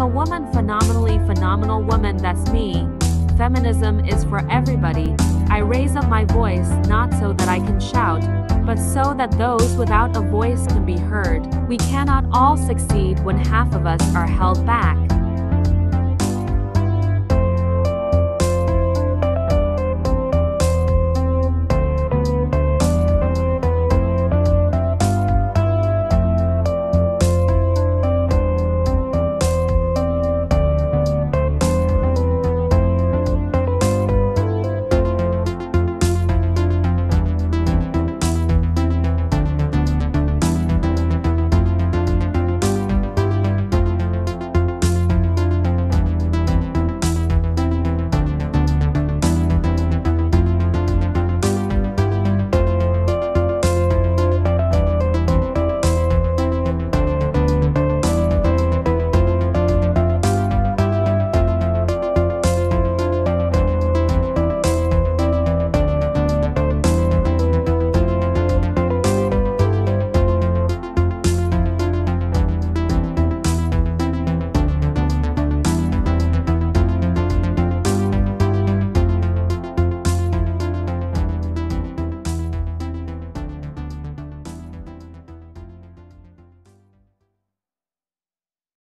I'm a woman, phenomenally phenomenal woman, that's me. Feminism is for everybody. I raise up my voice, not so that I can shout, but so that those without a voice can be heard. We cannot all succeed when half of us are held back.